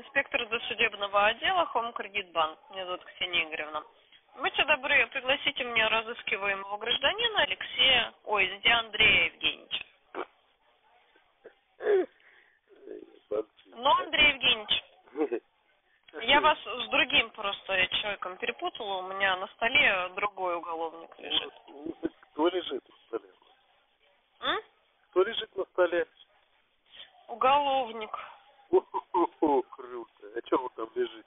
инспектор досудебного отдела Home Credit Bank. Меня зовут Ксения Игоревна. Будьте добры, пригласите мне разыскиваемого гражданина Андрея Евгеньевича. Андрей Евгеньевич, я вас с другим просто человеком перепутала, у меня на столе другой уголовник лежит. Кто лежит на столе? Кто лежит на столе? Уголовник. О, круто. А что он там лежит?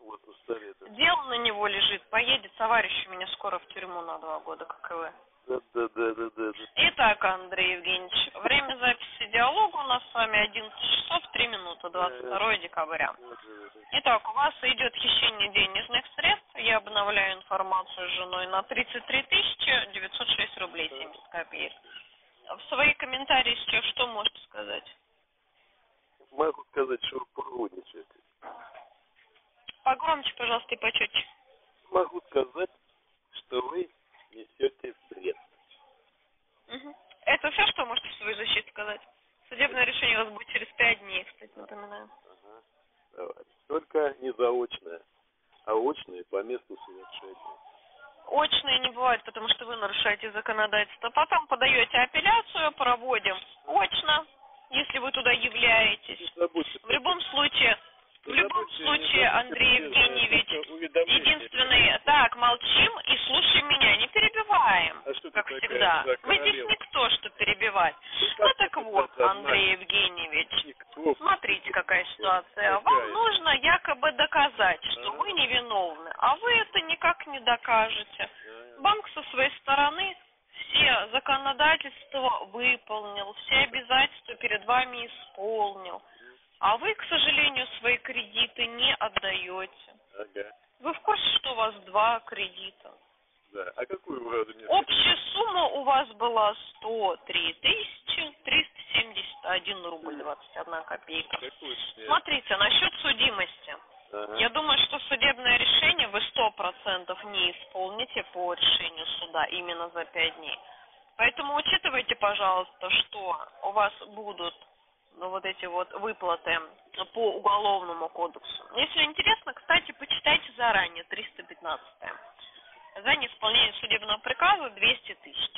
Вот на столе. Да. Дело на него лежит. Поедет товарищ у меня скоро в тюрьму на 2 года, как и вы. Да. Итак, Андрей Евгеньевич, время записи диалога у нас с вами 11:03, 22 декабря. Итак, у вас идет хищение денежных средств. Я обновляю информацию с женой на 33 906 рублей 70 копеек. В свои комментарии сейчас что можете сказать? Могу сказать, что вы порводничаете. Погромче, пожалуйста, и почетче. Могу сказать, что вы несете бред. Угу. Это все, что можете в свою защиту сказать? Судебное решение у вас будет через 5 дней, кстати, напоминаю. Ага. Давай. Только не заочное, а очное по месту совершения. Очные не бывает, потому что вы нарушаете законодательство. Потом подаете апелляцию, проводим очно, если вы туда являетесь. В любом случае, Андрей Евгеньевич, единственный... Так, молчим и слушаем меня, не перебиваем, как всегда. Вы здесь никто, что перебивать. Ну так вот, Андрей Евгеньевич, смотрите, какая ситуация. Вам нужно якобы доказать, что вы невиновны, а вы это никак не докажете. Банк со своей стороны все законодательства выполнил, все обязательства перед вами исполнил. А вы, к сожалению, свои кредиты не отдаете. Ага. Вы в курсе, что у вас 2 кредита? Да. А какую вы отдаете? Общая сумма у вас была 103 371 рубль 21 копейка. Смотрите, насчет судимости. Ага. Я думаю, что судебное решение вы 100% не исполните по решению суда именно за 5 дней. Поэтому учитывайте, пожалуйста, что у вас будут... вот эти вот выплаты по уголовному кодексу. Если интересно, кстати, почитайте заранее 315-е. За неисполнение судебного приказа 200 тысяч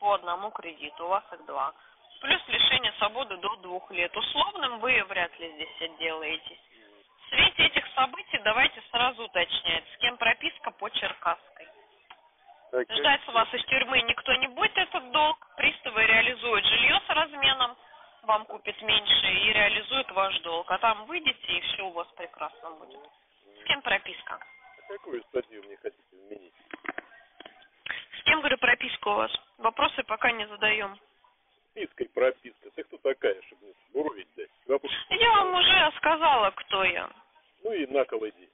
по 1 кредиту, у вас их 2. Плюс лишение свободы до 2 лет. Условным вы вряд ли здесь отделаетесь. В свете этих событий давайте сразу уточнять, с кем прописка по Черкасской. Ждать вас из тюрьмы никто не будет этот долг. Приставы реализуют жилье с разменом, вам купит меньше и реализует ваш долг, а там выйдете, и все у вас прекрасно будет. С кем прописка? А какую статью мне хотите изменить? С кем, говорю, прописка у вас? Вопросы пока не задаем. Спиской прописка. Ты кто такая, чтобы мне уровень дать? Я вам уже сказала, кто я. Ну и на кол иди.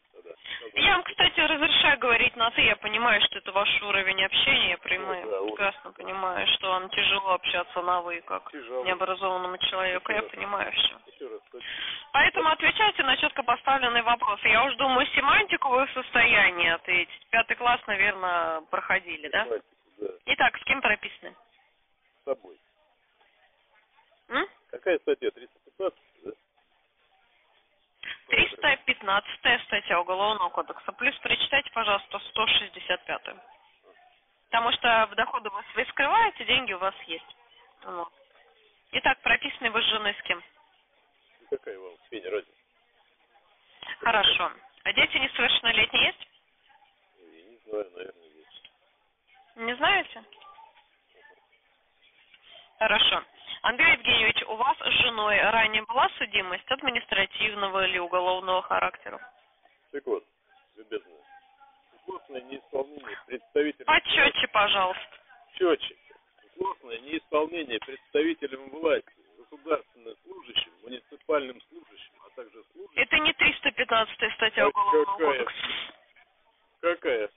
Я вам, кстати, разрешаю говорить на «ты». Я понимаю, что это ваш уровень общения. Я прекрасно понимаю, что вам тяжело общаться на «вы», как необразованному человеку. Я понимаю все. Поэтому отвечайте на четко поставленные вопросы. Я уж думаю, семантику вы в состоянии ответить. 5 класс, наверное, проходили, да? Итак, с кем прописаны? С собой. Какая статья? 315? 315-я статья Уголовного кодекса. Плюс прочитайте, пожалуйста, 165-ю. Потому что в доходы вы скрываете, деньги у вас есть. Вот. Итак, прописаны вы с женой с кем? Какая вам Федя разница? Хорошо. А дети несовершеннолетние есть? Я не знаю, наверное, есть. Не знаете? Хорошо. Андрей Евгеньевич, у вас с женой ранее была судимость административного или уголовного характера? Так вот, любезная, злостное неисполнение представителям... Почетче, пожалуйста. Четче. Злостное неисполнение представителям власти, государственным служащим, муниципальным служащим, а также служащим... Это не 315-я статья Уголовного кодекса. Какая?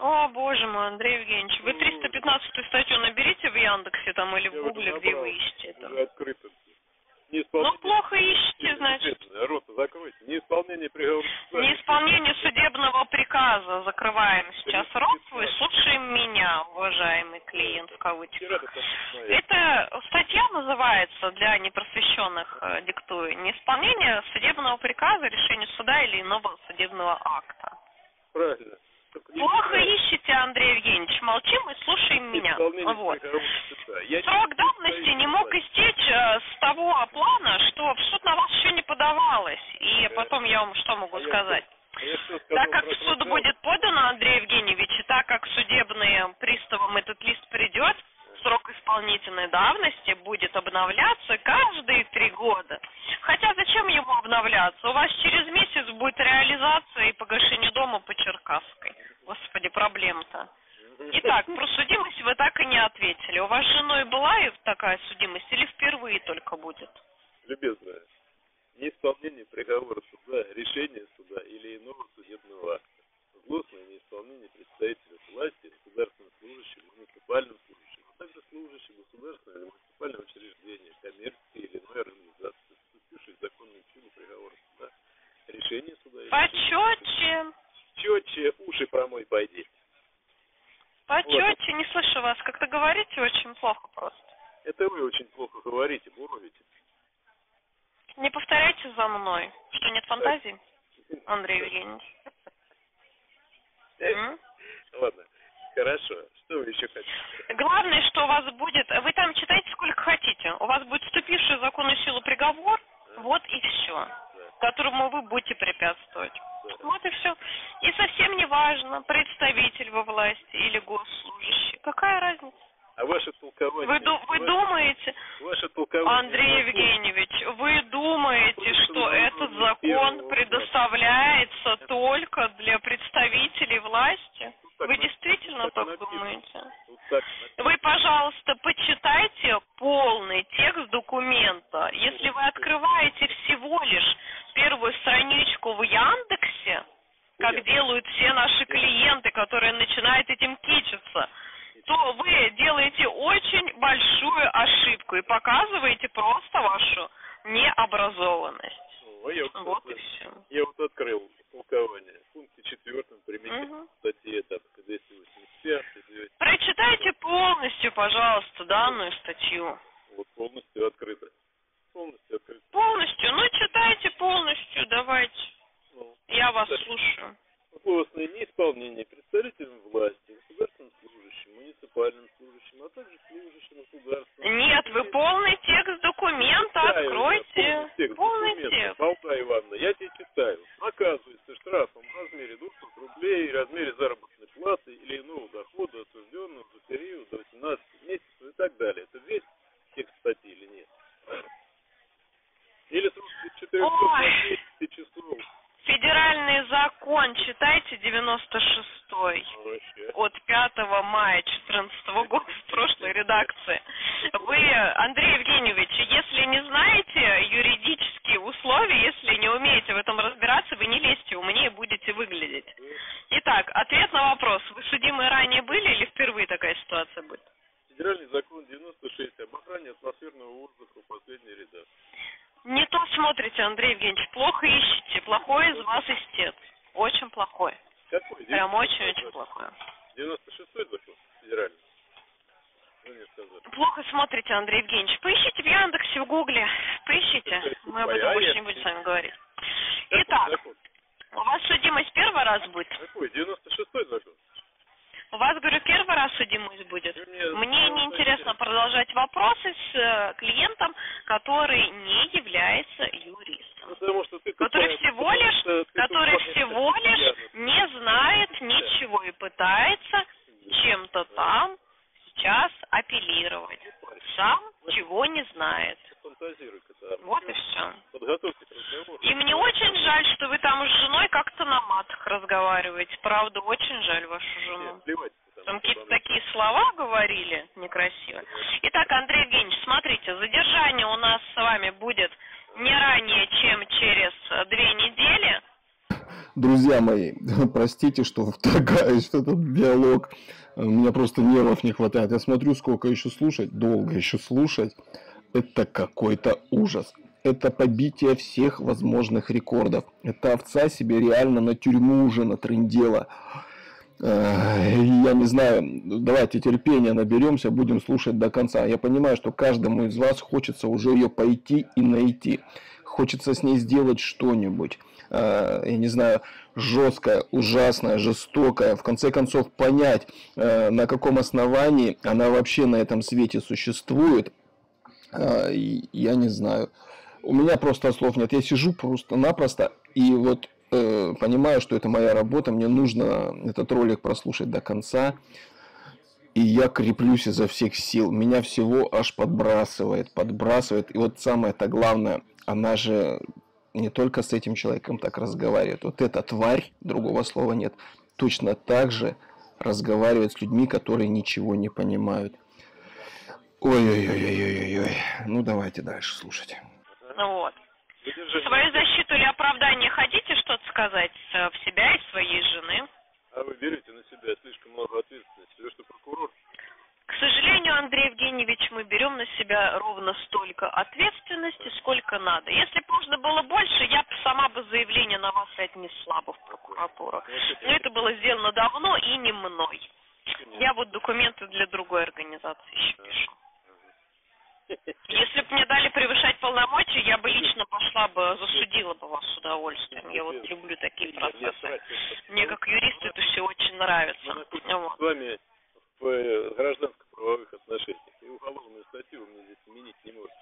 О, боже мой, Андрей Евгеньевич, вы 315-ю статью наберите в Яндексе там или в Гугле, где вы ищете это. Ну, плохо ищете, значит. Рота, закройте. Неисполнение приговора. Неисполнение судебного приказа. Закрываем сейчас рот и слушаем меня, уважаемый клиент, в кавычках. Эта статья называется, для непросвещенных диктую, неисполнение отказа решению суда или иного судебного акта. Правильно. Плохо ищете, Андрей Евгеньевич. Молчим и слушаем меня. Вот. Срок давности не мог истечь с того плана, что в суд на вас еще не подавалось. И потом я вам что могу сказать? Так как в суд будет подано, Андрей Евгеньевич, и так как судебным приставам этот лист придет, срок исполнительной давности будет обновляться каждые 3 года. Хотя зачем его обновляться? У вас через месяц будет реализация и погашение дома по Черкасской. Господи, проблема-то. Итак, про судимость вы так и не ответили. У вас с женой была такая судимость или впервые только будет? Любезная, неисполнение приговора суда, решения суда или иного судебного акта. Злостное неисполнение представителя власти, государственного служащего, муниципального служащего, а также служащего государственного или муниципального учреждения, коммерческой или иной организации, вступившей в законную силу приговора суда, решение суда... Почетче! Четче, уши промой, пойди. Почетче, вот. Не слышу вас, как-то говорите очень плохо просто. Это вы очень плохо говорите, буровите. Не повторяйте за мной, что нет фантазии, Андрей Евгеньевич. Ладно, хорошо. Что вы еще хотите? Главное, что у вас будет... Вы там читайте сколько хотите. У вас будет вступивший в законную силу приговор, вот и все, которому вы будете препятствовать. Вот и все. И совсем не важно, представитель во власти или госслужащий. Какая разница? А ваше толкование... Вы думаете, ваше толкование, Андрей Евгеньевич, вы думаете, что этот закон предоставляется только для представителей власти? Вы действительно так думаете? Вы, пожалуйста, почитайте полный текст документа. Если вы открываете всего лишь первую страничку в Яндексе, как делают все наши клиенты, которые начинают этим кичиться, то вы делаете очень большую ошибку и показываете просто вашу необразованность. Ну, вот и все. Я вот открыл толкование. В пункте 4 применительно статьи 285. Прочитайте полностью, пожалуйста, данную статью. Вот полностью открыто. Полностью открыто. Полностью. Ну, читайте полностью, давайте. Ну, я вас слушаю. Злостное неисполнение представителям власти, государственным служащим, муниципальным служащим, а также служащим государственным. Нет, вы полный текст документа откройте. Полный текст. Алтай Ивановна, я тебе читаю. Наказывается штрафом в размере 200 рублей, в размере заработной платы или иного дохода, осужденного за период до 18 месяцев и так далее. Это весь текст статьи или нет? Или срок 480 часов. Федеральный закон, читайте, 96-й, от 5 мая 2014 года, в прошлой редакции. Вы, Андрей Евгеньевич, если не знаете юридические условия, если не умеете в этом разбираться, вы не лезьте, умнее будете выглядеть. Итак, ответ на вопрос. Вы судимые ранее были или впервые такая ситуация будет? Федеральный закон 96 об охране атмосферного воздуха, последний редакции. Не то смотрите, Андрей Евгеньевич, плохо ищете. Плохой из вас истец. Очень плохой. Какой? Прям очень-очень плохой. 96-й закон федеральный. Плохо смотрите, Андрей Евгеньевич. Поищите в Яндексе, в Гугле. Поищите. Мы об этом больше не будем с вами говорить. Итак, у вас судимость первый раз будет? Какой? 96-й закон. У вас, говорю, первый раз судимость будет. Мне неинтересно продолжать вопросы с клиентом, который не является юристом. Потому что ты который всего лишь не знает ничего и пытается чем-то там сейчас апеллировать. Сам чего не знает. Вот и все. И мне очень жаль, что вы там с женой как-то на матах разговариваете. Правда, очень жаль вашу жену. Там какие-то такие слова говорили некрасиво. Итак, Андрей Евгеньевич, смотрите, задержание у нас с вами будет не ранее, чем через 2 недели. Друзья мои, простите, что вторгаюсь в этот диалог. У меня просто нервов не хватает. Я смотрю, сколько еще слушать, долго еще слушать. Это какой-то ужас. Это побитие всех возможных рекордов. Эта овца себе реально на тюрьму уже натрындела. Я не знаю, давайте терпения наберемся, будем слушать до конца. Я понимаю, что каждому из вас хочется уже ее пойти и найти. хочется с ней сделать что-нибудь, я не знаю, жесткое, ужасное, жестокое, в конце концов понять, на каком основании она вообще на этом свете существует, я не знаю. У меня просто слов нет, я сижу просто-напросто и вот понимаю, что это моя работа, мне нужно этот ролик прослушать до конца. И я креплюсь изо всех сил, меня всего аж подбрасывает. И вот самое-то главное, она же не только с этим человеком так разговаривает. Вот эта тварь, другого слова нет, точно так же разговаривает с людьми, которые ничего не понимают. Ой-ой-ой-ой-ой-ой. Ну давайте дальше слушать. Вот. В свою защиту или оправдание хотите что-то сказать в себя и своей жены? А вы берете на себя слишком много ответственности, потому что прокурор? К сожалению, Андрей Евгеньевич, мы берем на себя ровно столько ответственности, сколько надо. Если бы можно было больше, я бы сама бы заявление на вас отнесла бы в прокуратуру. Но это было сделано давно и не мной. Я вот документы для другой организации еще пишу. Если бы мне дали превышать полномочия, я бы лично пошла бы, засудила бы вас с удовольствием. Я вот люблю такие процессы. Мне как юристу это все очень нравится. С вами в гражданско-правовых отношениях и уголовную статью вы мне здесь применить не можете.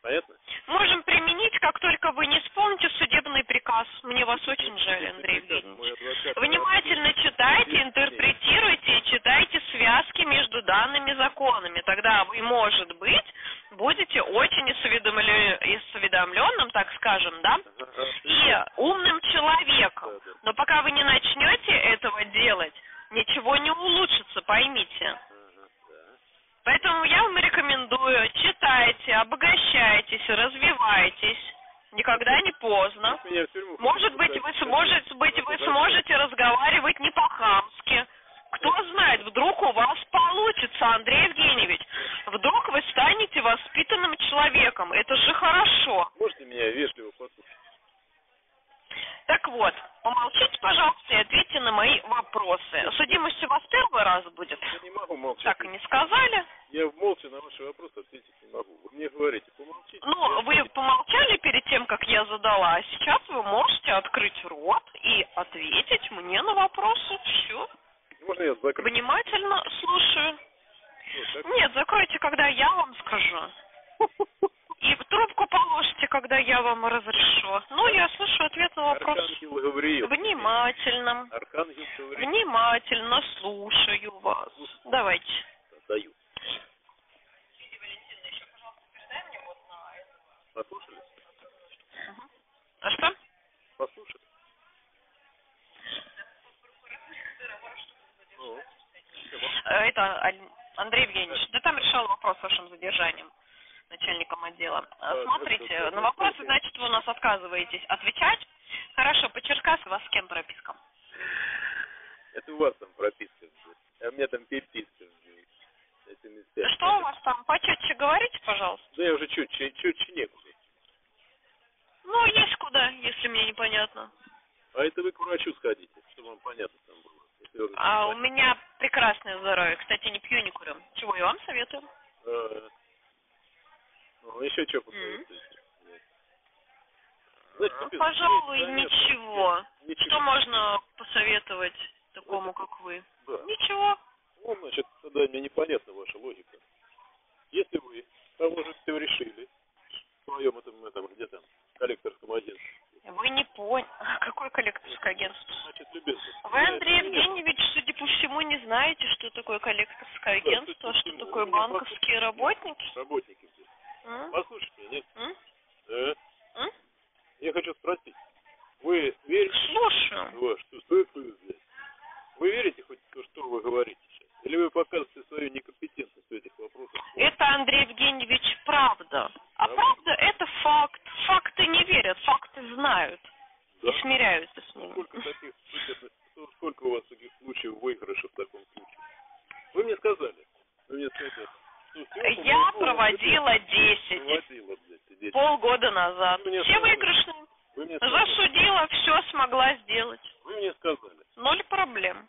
Понятно? Можем применить, как только вы не исполните судебный приказ. Мне вас очень жаль, Андрей Евгеньевич. Внимательно читайте, интерпретируйте и читайте связки между данными законами. Тогда вы, может быть, будете очень осведомленным, так скажем, да, и умным человеком. Но пока вы не начнете этого делать, ничего не улучшится, поймите. Поэтому я вам рекомендую, читайте, обогащайтесь, развивайтесь. Никогда не поздно. Может быть, вы сможете разговаривать не по-хамски. Кто знает, вдруг у вас получится, Андрей Евгеньевич. Вдруг вы станете воспитанным человеком. Это же хорошо. Можете меня вежливо послушать? Так вот, помолчите, пожалуйста, и ответьте на мои вопросы. Судимость у вас первый раз будет? Я не могу молчать. Так и не сказали? Я молча на ваши вопросы ответить не могу. Вы мне говорите, помолчите. Ну, вы помолчали перед тем, как я задала, а сейчас вы можете открыть рот и ответить мне на вопросы. Все. Можно я закрою? Внимательно слушаю. Что, нет, закройте, когда я вам скажу. И в трубку положите, когда я вам разрешу. Ну, я слышу ответ на вопрос. Внимательно. Внимательно слушаю вас. Давайте. Даю. Послушали? А что? Послушали. Это Андрей Евгеньевич. Да там решал вопрос с вашим задержанием. Начальником отдела. Смотрите, на вопросы, значит, вы у нас отказываетесь отвечать. Хорошо, по Черкасской у вас с кем прописка? Это у вас там прописка, а у меня там переписка. Что у вас там? Почетче говорите, пожалуйста. Да я уже чуть-чуть некуда. Ну, есть куда, если мне непонятно. А это вы к врачу сходите, чтобы вам понятно там было. А у меня прекрасное здоровье. Кстати, не пью, не курю. Чего я вам советую? Ну, еще что посоветуете? Ну, пожалуй, ничего. Что можно посоветовать такому, как вы? Да. Ничего. Ну, значит, тогда мне непонятна ваша логика. Если вы того же все решили, в своем этом где-то коллекторском агентстве. Вы не поняли. Какое коллекторское агентство? Значит, любезно. Вы, Андрей Евгеньевич, судя по всему, не знаете, что такое коллекторское агентство, что такое банковские работники. Работники. Послушайте меня, нет? Я хочу спросить, вы верите? Слушаю. Вы верите хоть в то, что вы говорите сейчас? Или вы показываете свою некомпетентность в этих вопросах? Это, Андрей Евгеньевич, правда. А правда это факт. Факты не верят, факты знают. Да? И смиряются с ними. Сколько у вас таких случаев выигрыша в таком случае? Вы мне сказали. Я проводила 10 полгода назад. Все выигрышные. Засудила, все смогла сделать. Вы мне сказали. Ноль проблем.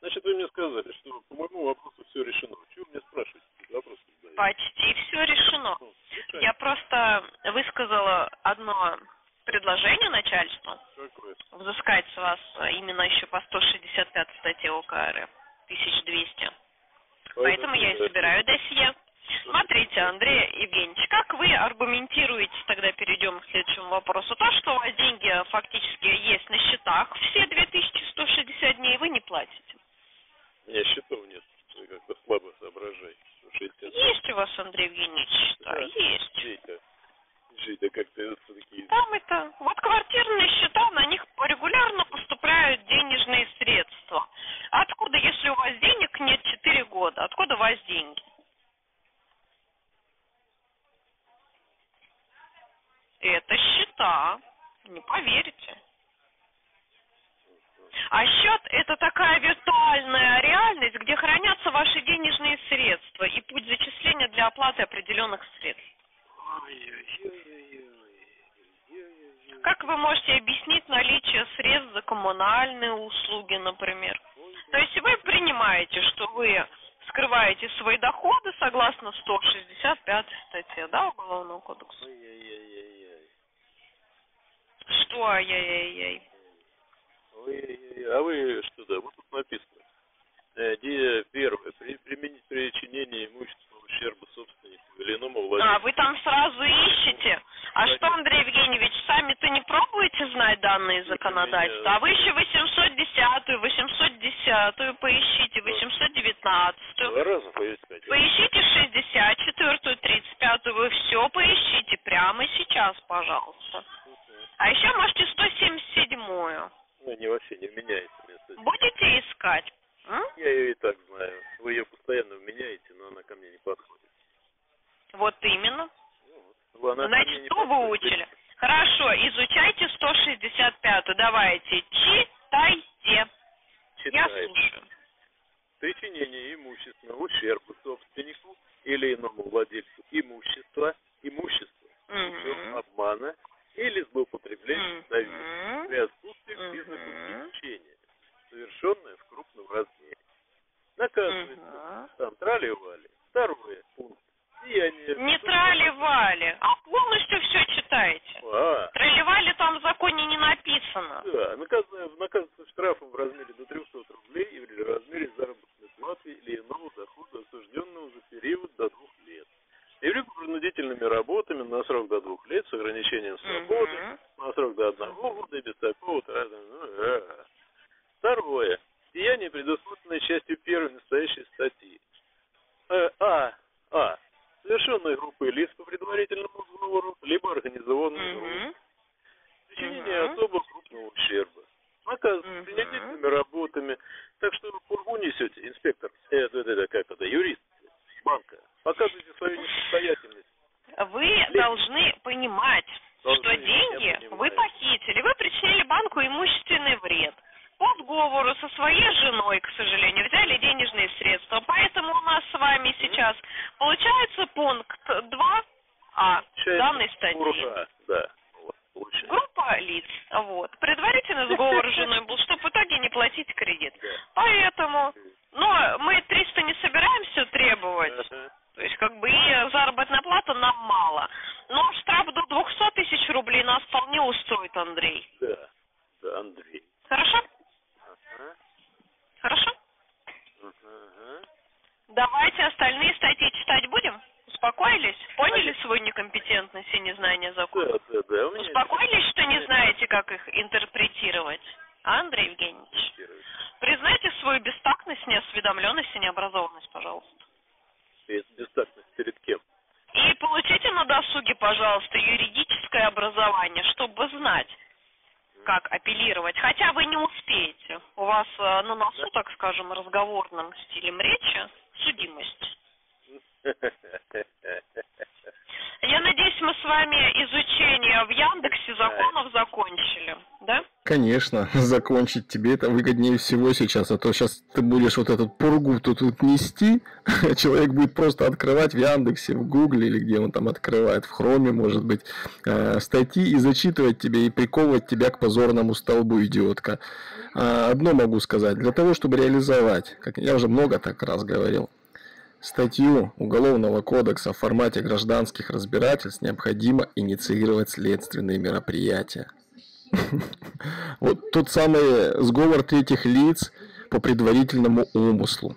Значит, вы мне сказали, что по моему вопросу все решено. Чего вы мне спрашиваете? Почти все решено. Я просто высказала взыскать с вас именно еще по 165 статье УК РФ 1200. Поэтому я и собираю досье. Смотрите, Андрей Евгеньевич, как вы аргументируете, тогда перейдем к следующему вопросу, то, что у вас деньги фактически есть на счетах, все 2160 дней вы не платите? Нет, счетов нет, вы как-то слабо соображаете. Есть у вас, Андрей Евгеньевич, счета, да, есть. Там это, вот квартирные счета, на них регулярно поступают денежные средства. Откуда, если у вас денег нет 4 года, откуда у вас деньги? Это счета, не поверите. А счет – это такая виртуальная реальность, где хранятся ваши денежные средства и путь зачисления для оплаты определенных средств. Как вы можете объяснить наличие средств за коммунальные услуги, например? То есть вы принимаете, что вы скрываете свои доходы согласно 165 статье, да, Уголовного кодекса? Что ай-яй-яй-яй? А вы что, да, вот тут написано. Первое. Применить при чинении имущественного ущерба собственнику или иному владельцу. А, вы там сразу ищете. А что, Андрей Евгеньевич, сами-то не пробуете знать данные законодательства? А вы еще 810-ю, 810-ю поищите, 819-ю. Два раза поискать. Поищите 64-ю, 35-ю, вы все поищите прямо сейчас, пожалуйста. А еще можете 177-ю. Ну, не вообще, не меняется. Будете искать? А? Я ее и так знаю. Вы ее постоянно меняете, но она ко мне не подходит. Вот именно. Ну, вот. Значит, что вы учили? Хорошо, изучайте 165-ю. Давайте, читайте. Я слушаю. Причинение имущества, ущерба собственнику или иному владельцу имущества, обмана или злоупотребление доверия при отсутствии признаков исключения, совершенное в крупном размере. Наказывается там трали-вали. Второй пункт. Не трали-вали, а полностью все читаете. Трали-вали там в законе не написано. Да, наказывается штрафом в размере до 300 рублей или в размере заработной платы или иного дохода осужденного за период до 2 лет. Или принудительными работами на срок до 2 лет с ограничением свободы, на срок до 1 года и без такого-то разного. Второе. Деяние, предусмотренное частью 1 настоящей статьи. Совершенной группой лиц по предварительному сговору, либо организованной группой. Причинение особо крупного ущерба. Оказывается, принудительными работами. Так что вы пургу несете, инспектор, юрист банка. Показывайте свою несостоятельность. Вы должны понимать, что деньги вы похитили, вы причинили банку имущественный вред. По договору со своей женой, к сожалению, взяли денежные средства. Поэтому у нас с вами сейчас получается пункт 2А данной статьи. Да. Группа лиц. Вот. Предварительный сговор с женой был, чтобы в итоге не платить кредит. Поэтому, но мы 300 не собираемся требовать. То есть, и заработная плата нам мало. Но штраф до 200 тысяч рублей нас вполне устроит, Андрей. Да, Андрей. Хорошо? Хорошо? Давайте остальные статьи читать будем? Успокоились? Поняли свою некомпетентность и незнание закона? Да. Успокоились, что не знаете, как их интерпретировать? Андрей Евгеньевич, признайте свою бестактность, неосведомленность и необразованность, пожалуйста. Бестактность перед кем? И получите на досуге, пожалуйста, юридическое образование, чтобы знать, как апеллировать. Хотя вы не успеете. У вас на носу, так скажем, разговорным стилем речи судимость. Я надеюсь, мы с вами изучение в Яндексе законов закончили, да? Конечно, закончить тебе это выгоднее всего сейчас, а то сейчас ты будешь вот эту пургу тут нести, а человек будет просто открывать в Яндексе, в Гугле или где он там открывает, в Хроме, может быть, статьи и зачитывать тебе, и приковывать тебя к позорному столбу, идиотка. Одно могу сказать, для того, чтобы реализовать, как я уже много так раз говорил, статью Уголовного кодекса в формате гражданских разбирательств необходимо инициировать следственные мероприятия. Вот тот самый сговор третьих лиц по предварительному умыслу.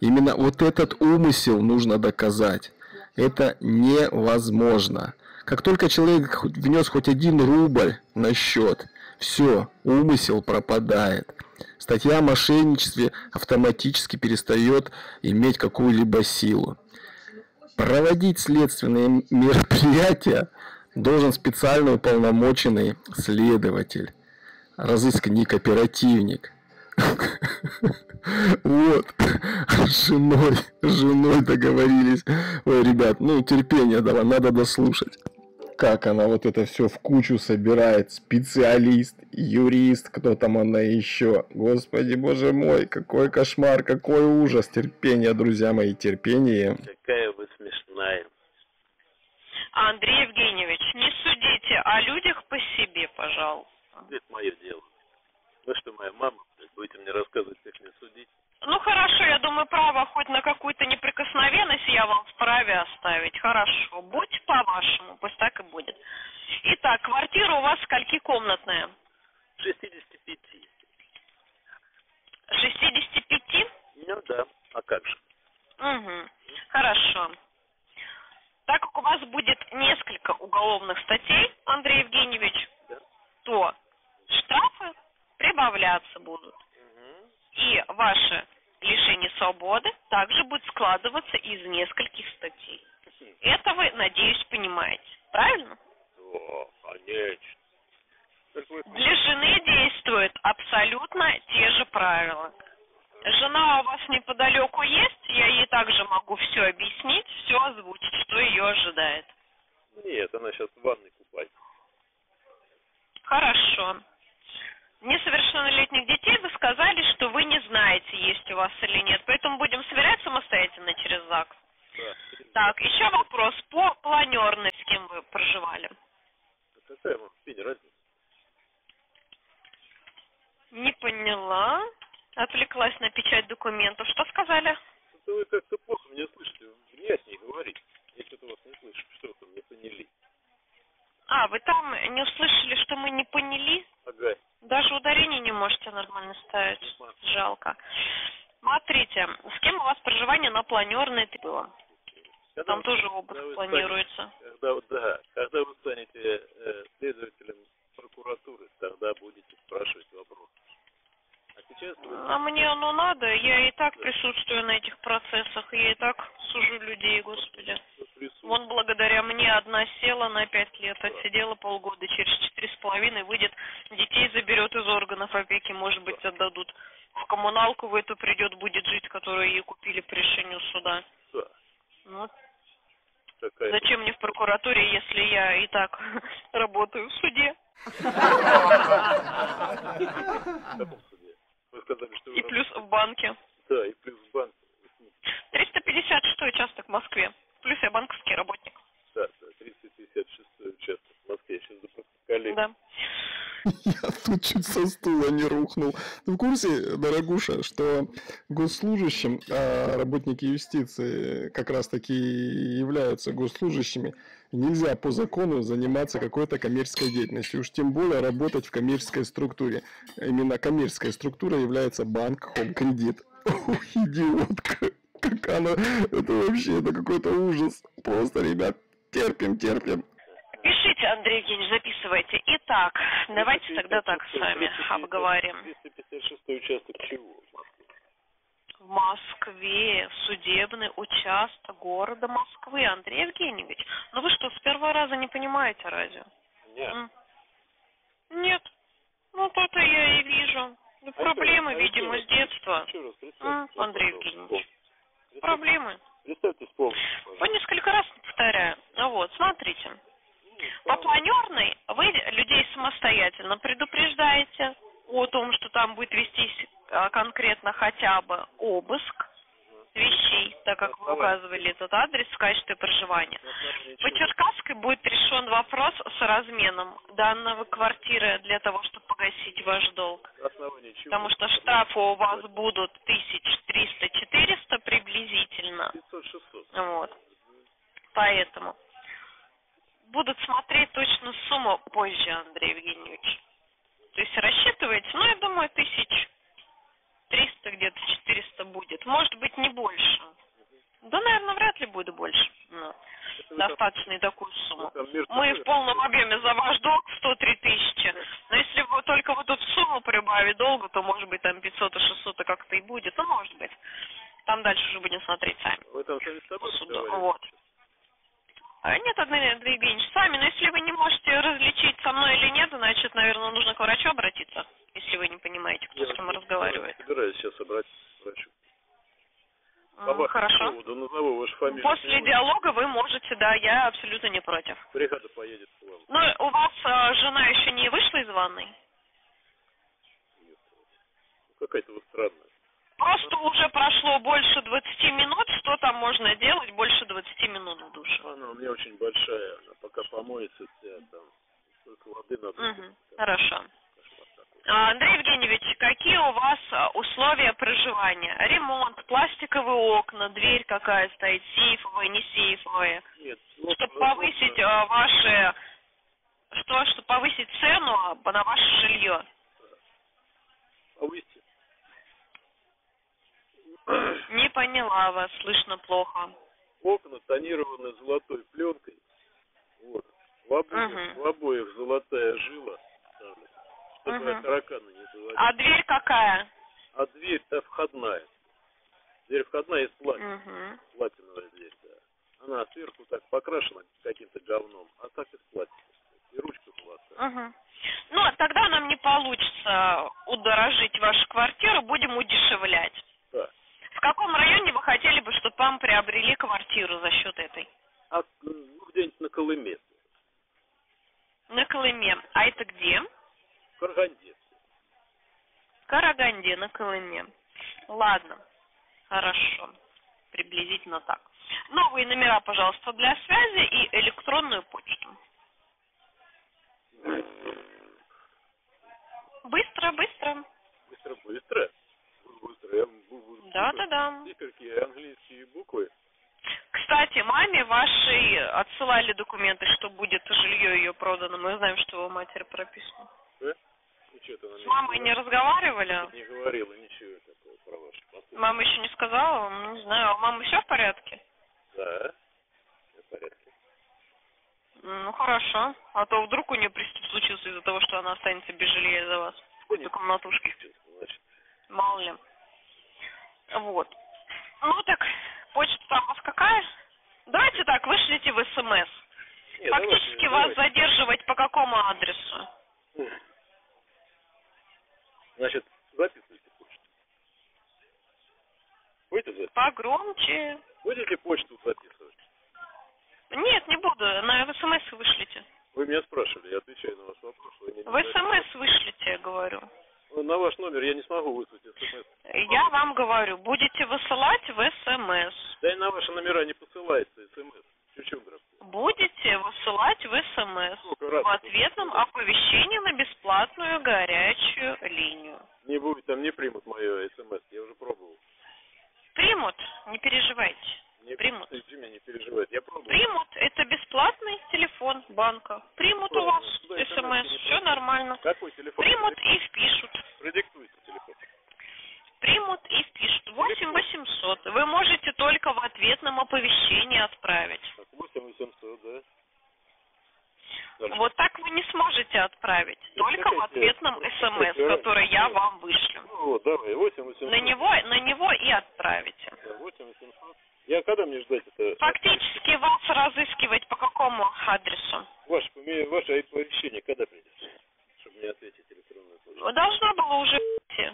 Именно вот этот умысел нужно доказать. Это невозможно. Как только человек внес хоть 1 рубль на счет, все, умысел пропадает. Статья о мошенничестве автоматически перестает иметь какую-либо силу. Проводить следственные мероприятия должен специально уполномоченный следователь, разыскник, оперативник. Вот, с женой договорились. Ой, ребят, ну терпение дала, надо дослушать. Как она вот это все в кучу собирает, специалист, юрист, кто там она еще. Господи, боже мой, какой кошмар, какой ужас, терпение, друзья мои, терпение. Какая вы смешная. Андрей Евгеньевич, не судите о людях по себе, пожалуйста. Это мое дело. Ну что, моя мама, будете мне рассказывать, как не судить? Ну хорошо, я думаю, право хоть на какую-то неприкосновенность я вам вправе оставить. Хорошо, будь по-вашему, пусть так и будет. Итак, квартира у вас сколькикомнатная? 65. 65? Ну да, а как же? Угу, хорошо. Так как у вас будет несколько уголовных статей, Андрей Евгеньевич, да, то штрафы прибавляться будут. Угу. И ваше лишение свободы также будет складываться из нескольких статей. Это вы, надеюсь, понимаете. Правильно? О, конечно. Для жены действуют абсолютно те же правила. Жена у вас неподалеку есть, я ей также могу все объяснить, все озвучить, что ее ожидает. Нет, она сейчас в ванной купается. Хорошо. Несовершеннолетних детей вы сказали, что вы не знаете, есть у вас или нет. Поэтому будем сверять самостоятельно через ЗАГС. Да. Так, еще вопрос по планерной, с кем вы проживали. Какая вам разница? Не поняла. Отвлеклась на печать документов. Что сказали? Это вы как-то плохо меня слышите. Внятнее говорите. Я что-то вас не слышу. Что вы не поняли? А, вы там не услышали, что мы не поняли? Ага. Даже ударение не можете нормально ставить. Жалко. Смотрите, с кем у вас проживание на планерной было? Когда там вы, тоже обыск планируется. Когда вы станете следователем прокуратуры, тогда будете спрашивать вопрос. А сейчас вы... А мне оно надо? Я и так присутствую на этих процессах, я и так сужу людей, господи. Вон благодаря мне одна села на 5 лет, отсидела полгода, через 4,5 выйдет, детей заберет из органов опеки, может быть, отдадут. В коммуналку в эту придет, будет жить, которую ей купили по решению суда. Да. Ну, зачем мне в прокуратуре, если я и так работаю в суде? И плюс в банке. Да, и плюс в банке. 356-й участок в Москве. Плюс я банковский работник. Да, 356-й участок в Москве. Я сейчас запускаю. Да. Я тут чуть со стула не рухнул. Ты в курсе, дорогуша, что госслужащим, а работники юстиции как раз таки являются госслужащими, нельзя по закону заниматься какой-то коммерческой деятельностью, уж тем более работать в коммерческой структуре. Именно коммерческая структура является банк Home Credit. Ох, идиотка, как она, это вообще, это какой-то ужас. Просто, ребят, терпим. Пишите, Андрей Евгеньевич, записывайте. Итак, давайте тогда так с вами обговорим. 256-й участок чего? В Москве, судебный участок города Москвы, Андрей Евгеньевич. Ну вы что, с первого раза не понимаете, разве? Нет. Нет. Ну то-то я и вижу. Ну, проблемы, видимо, с детства. Андрей Евгеньевич. Проблемы. По несколько раз повторяю. Ну вот, смотрите. По планерной вы людей самостоятельно предупреждаете о том, что там будет вестись конкретно хотя бы обыск вещей, так как вы указывали этот адрес в качестве проживания. По Черкасской будет решен вопрос с разменом данного квартиры для того, чтобы погасить ваш долг. Потому что штрафы у вас будут 1300-400 приблизительно. Вот. Поэтому... Будут смотреть точно сумму позже, Андрей Евгеньевич. То есть рассчитываете, ну, я думаю, 1300 где-то, 400 будет. Может быть, не больше. Да, наверное, вряд ли будет больше. Достаточно и такую сумму. Мы в полном объеме за ваш долг 103 тысячи. Но если вы только вот эту сумму прибавить долгу, то, может быть, там 500 и 600 как-то и будет. Ну, может быть. Там дальше уже будем смотреть сами. Вы там сами с собой разговариваете? Вот. Нет, Андрей Евгеньевич, сами. Но если вы не можете различить, со мной или нет, значит, наверное, нужно к врачу обратиться, если вы не понимаете, кто с кем разговаривает. Я собираюсь сейчас обратиться к врачу. Хорошо. Назову вашу фамилию. После диалога вы можете, да, я абсолютно не против. Бригада поедет к вам. Ну, у вас жена еще не вышла из ванной? Нет. Какая-то вот странная. Просто уже прошло больше 20 минут, что там можно делать больше 20 минут в душе? Она у меня очень большая, она пока помоется вся, там столько воды надо. Угу. Хорошо. Андрей Евгеньевич, какие у вас условия проживания? Ремонт, пластиковые окна, дверь какая стоит, сейфовая, не сейфовая? Нет. Чтобы повысить ваши, чтобы повысить цену на ваше жилье? Повысить. Не поняла вас, слышно плохо. Окна тонированы золотой пленкой. Вот. В обоих золотая жила. Чтобы тараканы не заводили. А дверь какая? А дверь-то входная. Дверь входная из платины. Платиновая дверь, да. Она сверху так покрашена каким-то говном, а так из платины. И ручка платная. Ну, тогда нам не получится удорожить вашу квартиру, будем удешевлять. Да. В каком районе вы хотели бы, чтобы вам приобрели квартиру за счет этой? А, ну, где-нибудь на Калыме. На Калыме. А это где? В Караганде. В Караганде, на Калыме. Ладно. Хорошо. Приблизительно так. Новые номера, пожалуйста, для связи и электронную почту. Быстро, быстро. Быстро, быстро. Да-да-да. Циферки, английские буквы. Кстати, маме вашей отсылали документы, что будет жилье ее продано. Мы знаем, что его матери прописано. Да? С мамой не разговаривали? Не говорила ничего такого про вашу посылку. Мама еще не сказала? Не знаю. А мама все в порядке? Да, все в порядке. Ну, хорошо. А то вдруг у нее приступ случился из-за того, что она останется без жилья из-за вас. В какой-то комнатушке. Мало ли. Вот. Ну так, почта там у вас какая? Давайте так, вышлите в СМС. Нет, фактически давайте, вас задерживать по какому адресу? Значит, записывайте почту. Будете записывать? Погромче. Будете почту записывать? Нет, не буду. На СМС вышлите. Вы меня спрашивали, я отвечаю на ваш вопрос. В СМС вышлите, я говорю. На ваш номер я не смогу выслать СМС. Я вам говорю, будете высылать в СМС. Да и на ваши номера не посылается СМС. Будете высылать в СМС в ответном оповещении на бесплатную горячую линию. Не будет, там не примут мое СМС, я уже пробовал. Примут, не переживайте. Не примут. Меня не переживать. Я пробовал. Примут, это бесплатный телефон банка. Примут у вас СМС, все нормально. Какой телефон? Примут и впишут. Продиктуйте телефон. Примут и впишут. 8800. Вы можете только в ответном оповещении отправить. 8800, да? Дальше. Вот так вы не сможете отправить. И только в ответном СМС, который я вам вышлю. Ну, вот, давай, 8800. На него и отправите. Да, 8800. Я когда мне ждать это? Фактически вас разыскивать по какому адресу? Ваше оповещение когда придется? Чтобы мне ответить электронную почту. Должно было уже идти.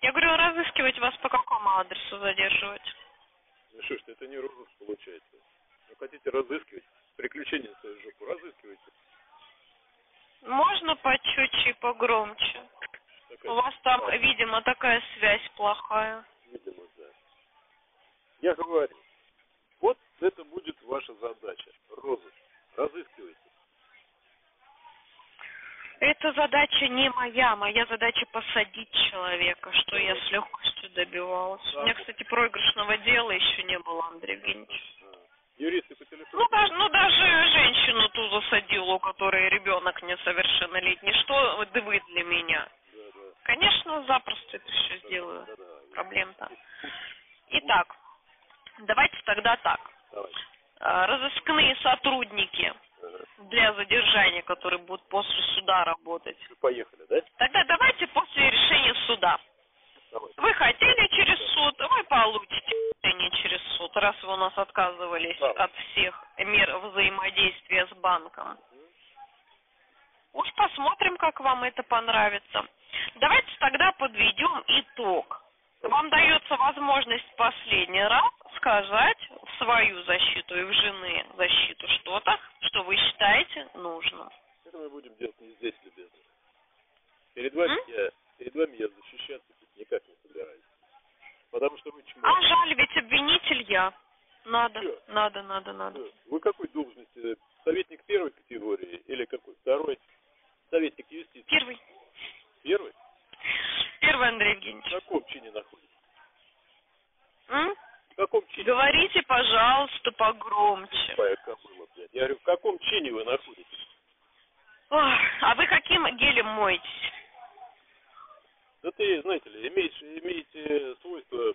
Я говорю, разыскивать вас по какому адресу задерживать? Ну что ж, это не розыск получается. Вы хотите разыскивать? Приключения в свою жопу разыскивайте. Можно почетче и погромче? Такая. У вас там, видимо, такая связь плохая. Видимо, да. Я говорю, вот это будет ваша задача. Розыск. Разыскивайте. Эта задача не моя. Моя задача посадить человека, что я с легкостью добивалась. У меня, кстати, проигрышного дела еще не было, Андрей Евгеньевич. Юристы по телефону. Ну даже женщину ту засадила, у которой ребенок несовершеннолетний. Что вы для меня? Да, да. Конечно, запросто это все сделаю. Да, да, да. Проблем-то. Итак, давайте тогда так. Давайте. Разыскные сотрудники для задержания, которые будут после суда работать. Поехали, да? Тогда давайте после решения суда. Вы хотели через суд, вы получите решение через суд, раз вы у нас отказывались от всех мер взаимодействия с банком. Уж посмотрим, как вам это понравится. Давайте тогда подведем итог. Вам дается возможность последний раз сказать в свою защиту и в жены защиту что-то, что вы считаете нужным. Это мы будем делать не здесь, ребята. Перед вами я защищаться никак не собираюсь. Потому что вы чему? А жаль, ведь обвинитель я. Надо. Вы какой должности? Советник первой категории или какой? Второй? Советник юстиции? Первый. Первый? Первый, Андрей Евгеньевич. В каком чине находится? В каком чине? Говорите, пожалуйста, погромче. Я говорю, в каком чине вы находитесь? Ох, а вы каким гелем моетесь? Да ты, знаете ли, имеете свойство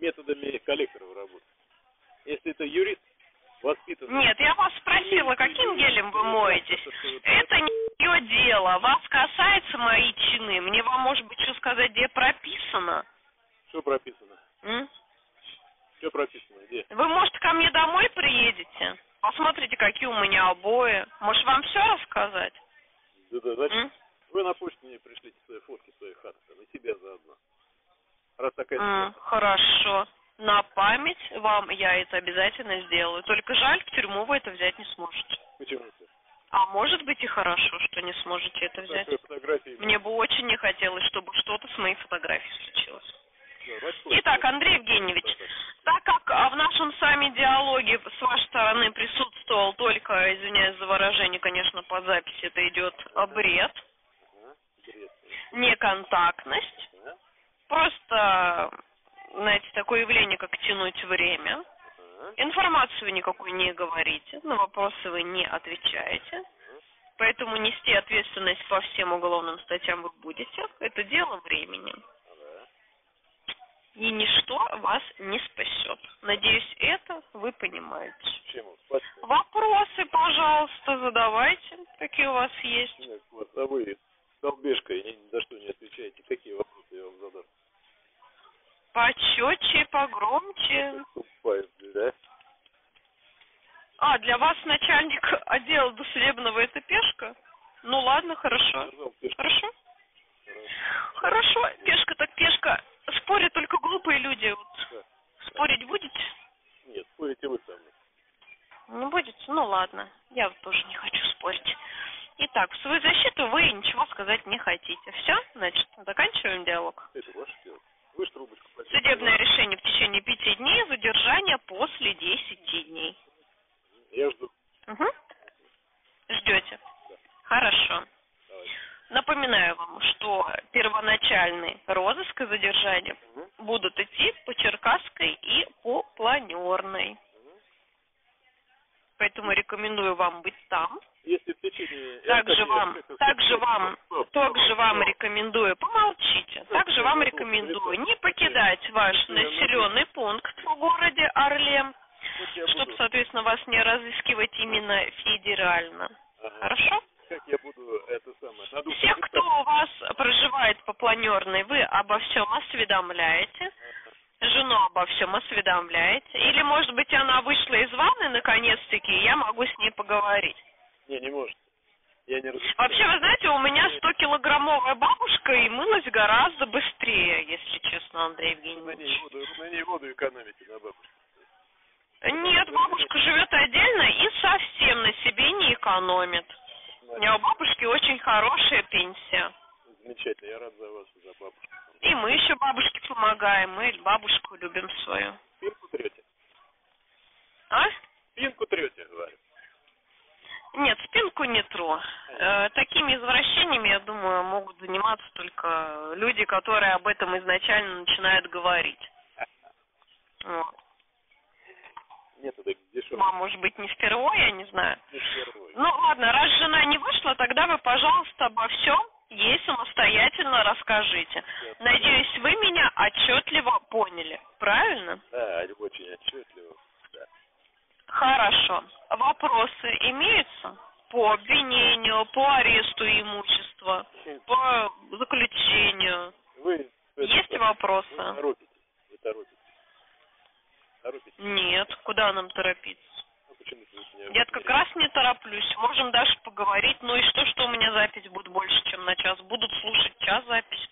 методами коллекторов работать. Если это юрист, воспитанный... Нет, я вас спросила, каким гелем вы моетесь? Это не мое дело. Вас касается мои чины. Мне вам, может быть, что сказать, где прописано? Что прописано? Что прописано? Где? Вы, может, ко мне домой приедете? Посмотрите, какие у меня обои. Может, вам все рассказать? Да, значит... Вы на почту мне пришлите свои фотки, свои хаты, на себя заодно. Раз такая... хорошо. На память вам я это обязательно сделаю. Только жаль, в тюрьму вы это взять не сможете. Почему? А может быть и хорошо, что не сможете это взять. Мне бы очень не хотелось, чтобы что-то с моей фотографией случилось. Итак, Андрей Евгеньевич, так как в нашем с вами диалоге с вашей стороны присутствовал только, извиняюсь за выражение, конечно, по записи это идет бред, неконтактность, просто, знаете, такое явление, как тянуть время, информацию никакую не говорите, на вопросы вы не отвечаете, поэтому нести ответственность по всем уголовным статьям вы будете, это дело времени. И ничто вас не спасет. Надеюсь, это вы понимаете. Почему? Спасибо. Вопросы, пожалуйста, задавайте, какие у вас есть. Нет, вот, а вы... Долбежка, и ни за что не отвечаете. Какие вопросы я вам задам? Почетче, погромче. Тупая, да? А, для вас начальник отдела досудебного это пешка? Ну ладно, хорошо. Хорошо? Хорошо, пешка так пешка. Спорят только глупые люди. Вот. Спорить будете? Нет, спорите вы сами. Ну будете? Ну ладно, я тоже не хочу спорить. Итак, в свою защиту вы ничего сказать не хотите. Все? Значит, заканчиваем диалог. Это ваше дело. Вы ж трубочку платите. Судебное решение в течение 5 дней, задержание после 10 дней. Я жду. Угу. Ждете? Да. Хорошо. Давай. Напоминаю вам, что первоначальный розыск и задержание будут идти по Черкасской и по Планерной. Поэтому рекомендую вам быть там. Если в течение... Также вам рекомендую, помолчите, также вам рекомендую не покидать ваш населенный пункт в городе Орле, чтобы, соответственно, вас не разыскивать именно федерально. Хорошо? Всех, кто у вас проживает по Планерной, вы обо всем осведомляете. Жену обо всем осведомляете. Или, может быть, она вышла из ванны, наконец-таки, и я могу с ней поговорить. Не, не может. Я не разрешаю. Вообще, вы знаете, у меня 100-килограммовая бабушка, и мылась гораздо быстрее, если честно, Андрей Евгеньевич. На ней воду экономите, на бабушке. Нет, бабушка живет отдельно и совсем на себе не экономит. У меня у бабушки очень хорошая пенсия. Замечательно, я рад за вас, за бабушку. И мы еще бабушке помогаем, мы бабушку любим свою. Пинку трете? А? Пинку трете, говорю. Нет, спинку не тру. Такими извращениями, я думаю, могут заниматься только люди, которые об этом изначально начинают говорить. Вот. Методы дешевые. Вам, может быть, не впервые, я не знаю. Не впервые. Ну ладно, раз жена не вышла, тогда вы, пожалуйста, обо всем ей самостоятельно расскажите. Да, надеюсь, да. Вы меня отчетливо поняли, правильно? Да, очень отчетливо. Да. Хорошо. Вопросы имеются? По обвинению, по аресту имущества, по заключению. Вы есть это, вопросы? Вы торопитесь. Нет, куда нам торопиться? Я как раз не тороплюсь. Можем даже поговорить. Ну и что у меня запись будет больше, чем на час? Будут слушать час запись.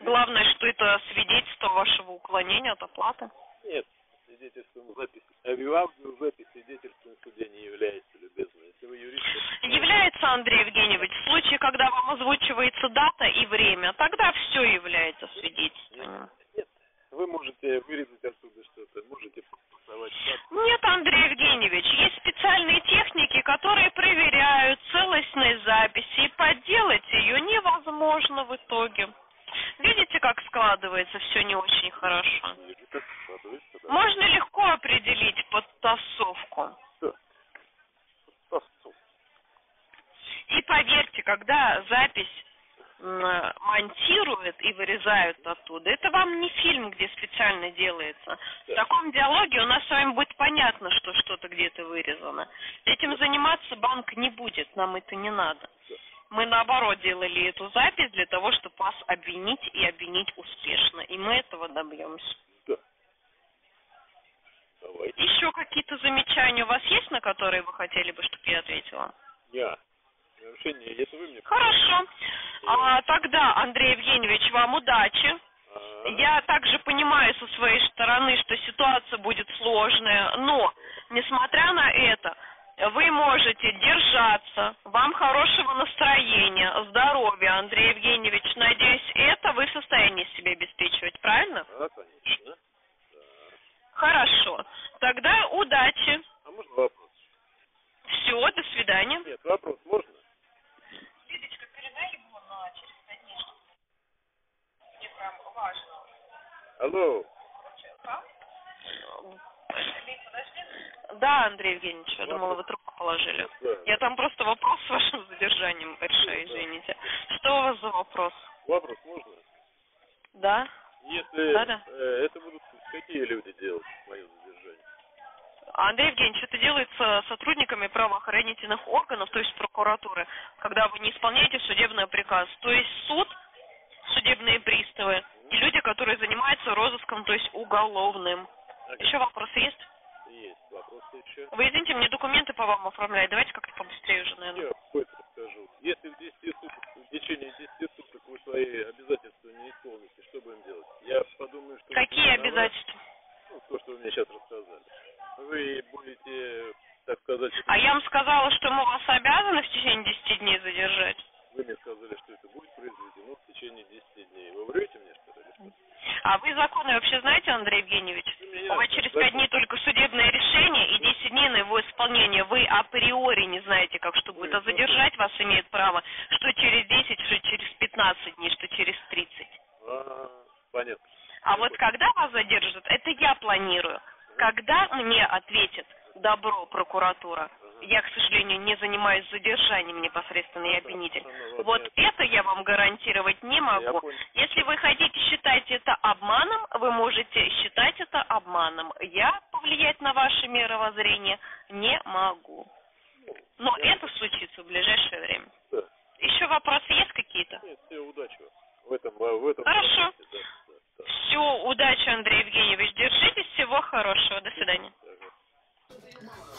Главное, что это свидетельство вашего уклонения от оплаты. Нет, свидетельством записи. Объявленную запись свидетельством судья не является, любезной. Если вы юрист... Является, Андрей Евгеньевич, в случае, когда вам озвучивается дата и время, тогда все является свидетельством. Нет. Вы можете вырезать отсюда что-то, можете поставить штат. Нет, Андрей Евгеньевич, есть специальные техники, которые проверяют целостность записи, и подделать ее невозможно в итоге. Видите, как складывается все не очень хорошо? Можно легко определить подтасовку. И поверьте, когда запись монтируют и вырезают оттуда. Это вам не фильм, где специально делается. В таком диалоге у нас с вами будет понятно, что что-то где-то вырезано. Этим заниматься банк не будет, нам это не надо. Мы, наоборот, делали эту запись для того, чтобы вас обвинить и обвинить успешно. И мы этого добьемся. Да. Давайте. Еще какие-то замечания у вас есть, на которые вы хотели бы, чтобы я ответила? Да. Хорошо. Тогда, Андрей Евгеньевич, вам удачи. Я также понимаю со своей стороны, что ситуация будет сложная, но, несмотря на это, вы можете держаться. Вам хорошего настроения, здоровья, Андрей Евгеньевич. Надеюсь, это вы в состоянии себе обеспечивать, правильно? Да, конечно. Да. Хорошо. Тогда удачи. А можно вопрос? Все, до свидания. Нет, вопрос можно? Лидочка, передай его на через 5 дней. Мне прям важно. Алло. Да, Андрей Евгеньевич, я думала, вы трубку положили. Да. Я там просто вопрос с вашим задержанием решаю, извините. Да. Что у вас за вопрос? Вопрос можно? Да. Если да? Это будут какие люди делать мое задержание? Андрей Евгеньевич, это делается сотрудниками правоохранительных органов, то есть прокуратуры, когда вы не исполняете судебный приказ. То есть суд, судебные приставы и люди, которые занимаются розыском, то есть уголовным. Okay. Еще вопросы есть? Есть вопросы еще. Вы, извините, мне документы по вам оформляют. Давайте как-то побыстрее уже, наверное. Я расскажу. Если в течение 10 суток вы свои обязательства не исполните, что будем делать? Я подумаю, что... Какие обязательства? Ну, то, что вы мне сейчас рассказали. Вы будете, так сказать... А я вам сказала, что мы вас обязаны в течение 10 дней задержать. Вы мне сказали, что это будет произведено в течение 10 дней. Вы врете мне, что ли? А вы законы вообще знаете, Андрей Евгеньевич? У вас через 5 дней только судебное решение, и 10 дней на его исполнение. Вы априори не знаете, как что будет. А задержать вас имеет право, что через 10, что через 15 дней, что через 30. Понятно. А вот когда вас задержат, это я планирую. Когда мне ответит добро прокуратура, я, к сожалению, не занимаюсь задержанием непосредственно, я обвинитель. Вот это я вам гарантировать не могу. Если вы хотите считать это обманом, вы можете считать это обманом. Я повлиять на ваше мировоззрение не могу. Но это случится в ближайшее время. Еще вопросы есть какие-то? Нет, все, удачи в этом. Хорошо. Все, удачи, Андрей Евгеньевич, держитесь, всего хорошего, до свидания.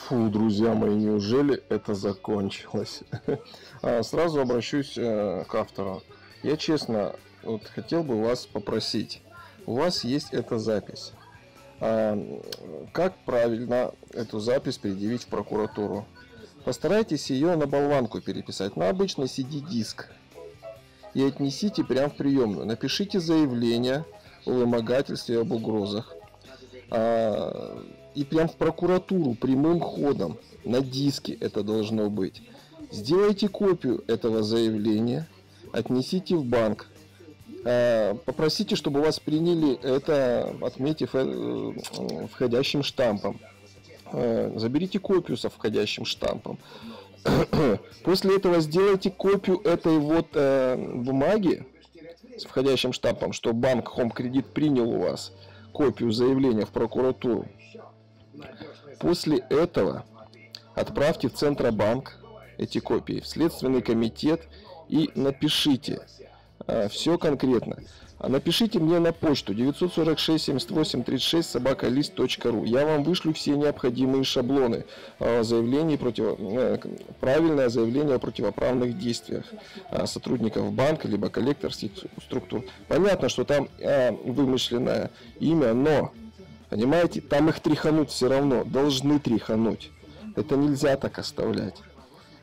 Фу, друзья мои, неужели это закончилось? Сразу обращусь к автору. Я честно хотел бы вас попросить, у вас есть эта запись. Как правильно эту запись предъявить в прокуратуру? Постарайтесь ее на болванку переписать, на обычный CD-диск. И отнесите прямо в приемную. Напишите заявление о вымогательстве, об угрозах. И прям в прокуратуру прямым ходом на диске это должно быть. Сделайте копию этого заявления, отнесите в банк. Попросите, чтобы вас приняли это, отметив входящим штампом. заберите копию со входящим штампом. После этого сделайте копию этой вот бумаги с входящим штампом, что банк Home Credit принял у вас копию заявления в прокуратуру. После этого отправьте в Центробанк эти копии, в Следственный комитет и напишите все конкретно. Напишите мне на почту 946-78-36@list.ru. Я вам вышлю все необходимые шаблоны заявлений правильное заявление о противоправных действиях сотрудников банка либо коллекторских структур. Понятно, что там вымышленное имя, но, понимаете, там их тряхануть все равно, должны тряхануть. Это нельзя так оставлять.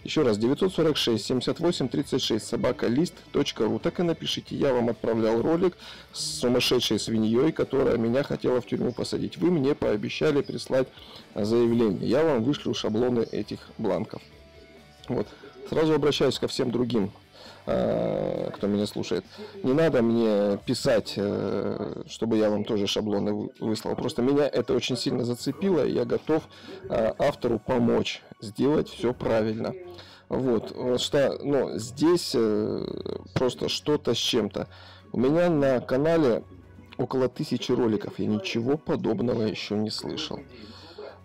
Еще раз, 946-78-36@list.ru. Так и напишите. Я вам отправлял ролик с сумасшедшей свиньей, которая меня хотела в тюрьму посадить. Вы мне пообещали прислать заявление. Я вам вышлю шаблоны этих бланков. Вот. Сразу обращаюсь ко всем другим, кто меня слушает. Не надо мне писать, чтобы я вам тоже шаблоны выслал. Просто меня это очень сильно зацепило, и я готов автору помочь сделать все правильно. Вот, что, но здесь просто что-то с чем-то. У меня на канале около 1000 роликов, я ничего подобного еще не слышал.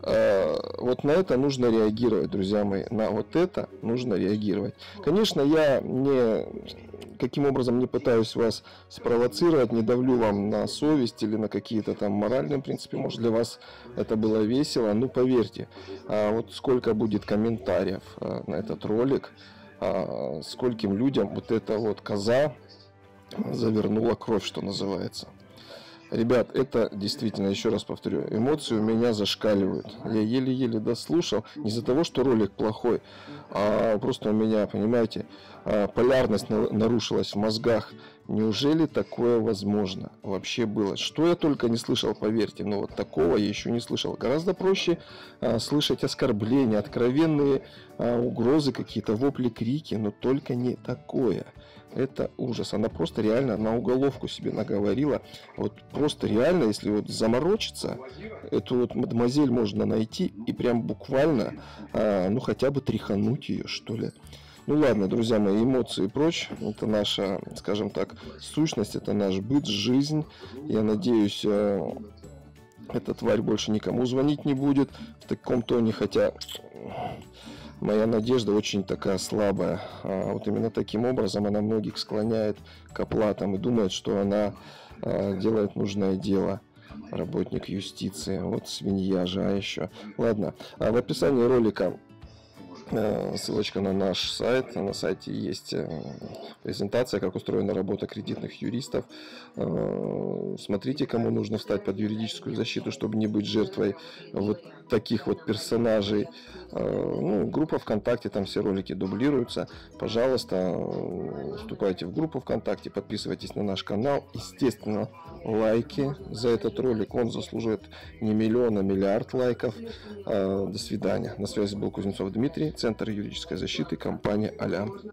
Вот на это нужно реагировать, друзья мои, на вот это нужно реагировать. Конечно, я никаким образом не пытаюсь вас спровоцировать, не давлю вам на совесть или на какие-то там моральные принципы. Может, для вас это было весело, ну поверьте, вот сколько будет комментариев на этот ролик, скольким людям вот эта вот коза завернула кровь, что называется. Ребят, это действительно, еще раз повторю, эмоции у меня зашкаливают. Я еле-еле дослушал, не из-за того, что ролик плохой, а просто у меня, понимаете, полярность нарушилась в мозгах. Неужели такое возможно вообще было? Что я только не слышал, поверьте, но вот такого я еще не слышал. Гораздо проще слышать оскорбления, откровенные угрозы, какие-то вопли, крики, но только не такое. Это ужас. Она просто реально на уголовку себе наговорила. Вот просто реально, если вот заморочиться, эту вот мадемуазель можно найти и прям буквально, ну хотя бы тряхануть ее, что ли. Ну ладно, друзья мои, эмоции прочь, это наша, скажем так, сущность, это наш быт, жизнь. Я надеюсь, эта тварь больше никому звонить не будет в таком тоне, хотя моя надежда очень такая слабая. Вот именно таким образом она многих склоняет к оплатам и думает, что она делает нужное дело. Работник юстиции, вот свинья же, а еще. Ладно, в описании ролика ссылочка на наш сайт. На сайте есть презентация, как устроена работа кредитных юристов. Смотрите, кому нужно встать под юридическую защиту, чтобы не быть жертвой вот таких вот персонажей. Ну, группа ВКонтакте, там все ролики дублируются. Пожалуйста, вступайте в группу ВКонтакте, подписывайтесь на наш канал. Естественно, лайки за этот ролик. Он заслуживает не миллион, а миллиард лайков. До свидания. На связи был Кузнецов Дмитрий, Центр юридической защиты, компания «Алям».